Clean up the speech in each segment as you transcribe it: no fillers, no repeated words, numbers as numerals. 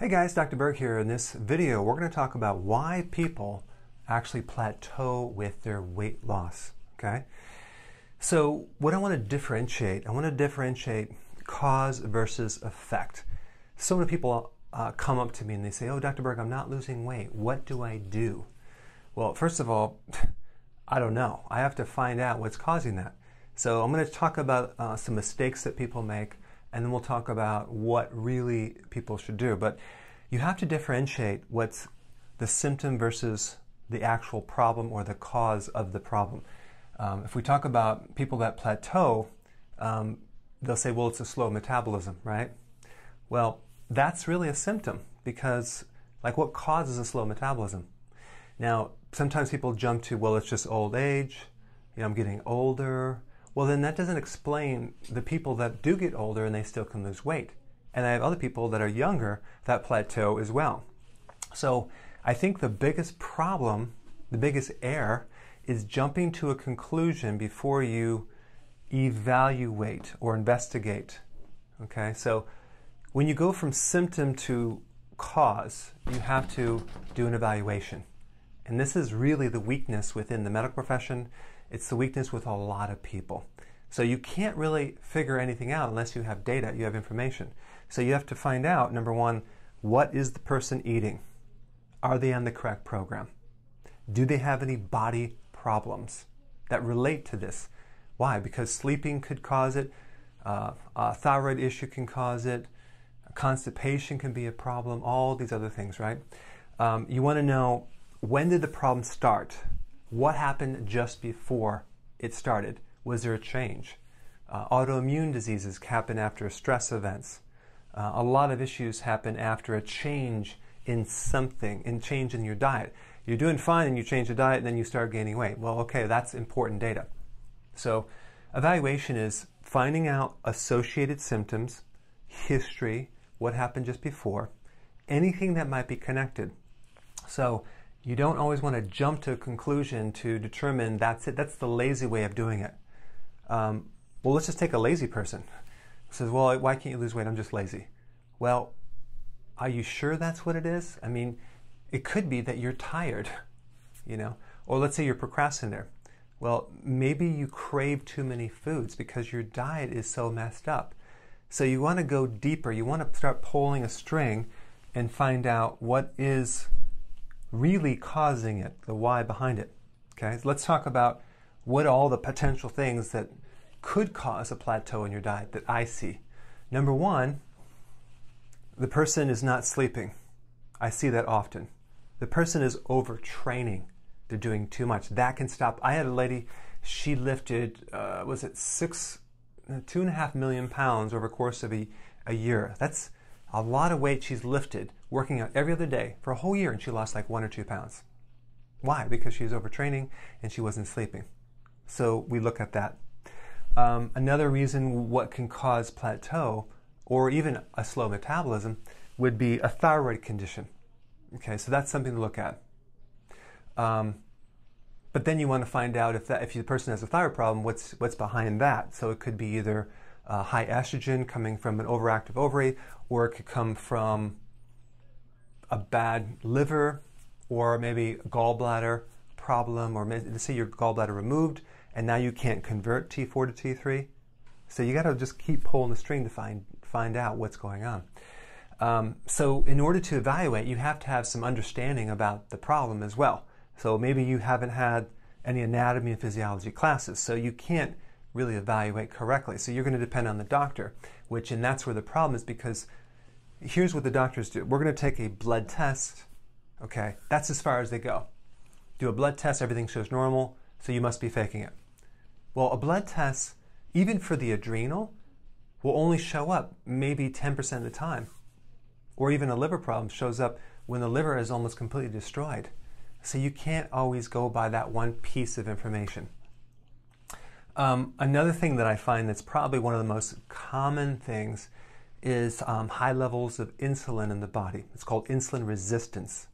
Hey guys, Dr. Berg here. In this video, we're going to talk about why people actually plateau with their weight loss, okay? So what I want to differentiate cause versus effect. So many people come up to me and they say, oh, Dr. Berg, I'm not losing weight. What do I do? Well, first of all, I don't know. I have to find out what's causing that. So I'm going to talk about some mistakes that people make, and then we'll talk about what really people should do. But you have to differentiate what's the symptom versus the actual problem or the cause of the problem. If we talk about people that plateau, they'll say, well, it's a slow metabolism, right? Well, that's really a symptom because, like, what causes a slow metabolism? Now, sometimes people jump to, well, it's just old age, you know, I'm getting older. Well, then that doesn't explain the people that do get older and they still can lose weight. And I have other people that are younger that plateau as well. So I think the biggest problem, the biggest error, is jumping to a conclusion before you evaluate or investigate. Okay, so when you go from symptom to cause, you have to do an evaluation. And this is really the weakness within the medical profession. It's the weakness with a lot of people. So you can't really figure anything out unless you have data, you have information. So you have to find out, number one, what is the person eating? Are they on the correct program? Do they have any body problems that relate to this? Why? Because sleeping could cause it, a thyroid issue can cause it, constipation can be a problem, all these other things, right? You want to know, when did the problem start? What happened just before it started? Was there a change? Autoimmune diseases happen after stress events. A lot of issues happen after a change in something, in change in your diet. You're doing fine and you change the diet and then you start gaining weight. Well, okay, that's important data. So evaluation is finding out associated symptoms, history, what happened just before, anything that might be connected. So you don't always want to jump to a conclusion to determine that's it. That's the lazy way of doing it. Well, let's just take a lazy person who says, well, why can't you lose weight? I'm just lazy. Well, are you sure that's what it is? I mean, it could be that you're tired, you know, or let's say you're procrastinator. Well, maybe you crave too many foods because your diet is so messed up. So you want to go deeper. You want to start pulling a string and find out what is really causing it, the why behind it. Okay, so let's talk about what all the potential things that could cause a plateau in your diet that I see. Number one, the person is not sleeping. I see that often. The person is overtraining. They're doing too much. That can stop. I had a lady, she lifted, was it 2.5 million pounds over the course of a year. That's a lot of weight she's lifted, working out every other day for a whole year, and she lost like 1 or 2 pounds. Why? Because she was overtraining and she wasn't sleeping. So we look at that. Another reason what can cause plateau or even a slow metabolism would be a thyroid condition. Okay, so that's something to look at. But then you want to find out if the person has a thyroid problem, what's behind that? So it could be either high estrogen coming from an overactive ovary, or it could come from a bad liver, or maybe a gallbladder problem, or maybe, let's say your gallbladder removed and now you can't convert T4 to T3. So you got to just keep pulling the string to find out what's going on. So in order to evaluate, you have to have some understanding about the problem as well. So maybe you haven't had any anatomy and physiology classes, so you can't really evaluate correctly. So you're going to depend on the doctor, and that's where the problem is, because here's what the doctors do. We're going to take a blood test. Okay, that's as far as they go. Do a blood test, everything shows normal, so you must be faking it. Well, a blood test, even for the adrenal, will only show up maybe 10% of the time. Or even a liver problem shows up when the liver is almost completely destroyed. So you can't always go by that one piece of information. Another thing that I find that's probably one of the most common things is high levels of insulin in the body. It's called insulin resistance.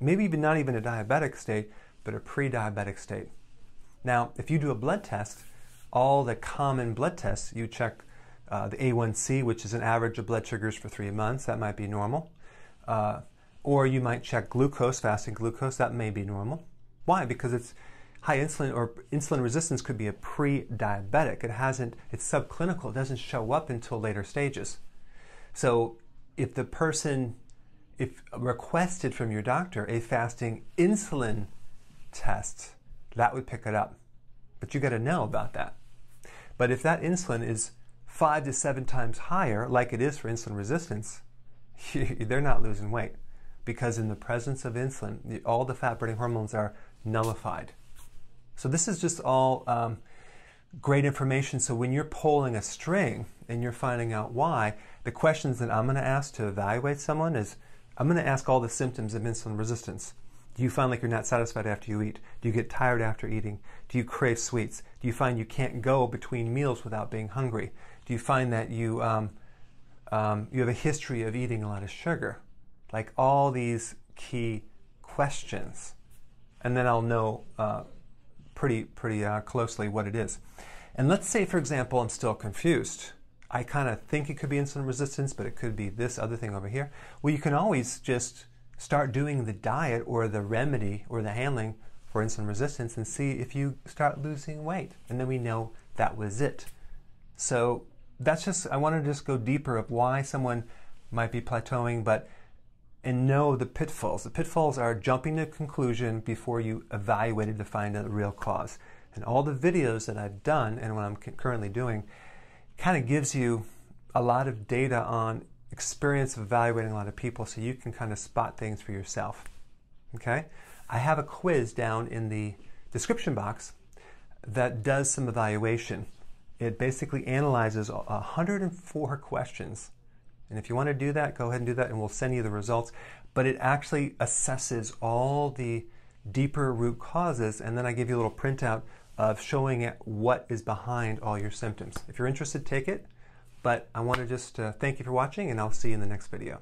Maybe even not even a diabetic state, but a pre-diabetic state. Now, if you do a blood test, all the common blood tests, you check the A1C, which is an average of blood sugars for 3 months. That might be normal. Or you might check glucose, fasting glucose, that may be normal. Why? Because it's high insulin, or insulin resistance could be a pre-diabetic. It's subclinical, it doesn't show up until later stages. So if the person, if requested from your doctor a fasting insulin test, that would pick it up. But you gotta know about that. But if that insulin is 5 to 7 times higher, like it is for insulin resistance, they're not losing weight. Because in the presence of insulin, all the fat-burning hormones are nullified. So this is just all great information. So when you're pulling a string and you're finding out why, the questions that I'm going to ask to evaluate someone is, I'm going to ask all the symptoms of insulin resistance. Do you find like you're not satisfied after you eat? Do you get tired after eating? Do you crave sweets? Do you find you can't go between meals without being hungry? Do you find that you, you have a history of eating a lot of sugar? Like all these key questions. And then I'll know pretty closely what it is. And let's say, for example, I'm still confused. I kind of think it could be insulin resistance, but it could be this other thing over here. Well, you can always just start doing the diet or the remedy or the handling for insulin resistance and see if you start losing weight. And then we know that was it. So that's just, I want to just go deeper of why someone might be plateauing, but and know the pitfalls. The pitfalls are jumping to conclusion before you evaluated to find a real cause. And all the videos that I've done and what I'm currently doing kind of gives you a lot of data on experience of evaluating a lot of people, so you can kind of spot things for yourself. Okay? I have a quiz down in the description box that does some evaluation. It basically analyzes 104 questions. And if you want to do that, go ahead and do that, and we'll send you the results. But it actually assesses all the deeper root causes, and then I give you a little printout of showing it what is behind all your symptoms. If you're interested, take it. But I want to just thank you for watching, and I'll see you in the next video.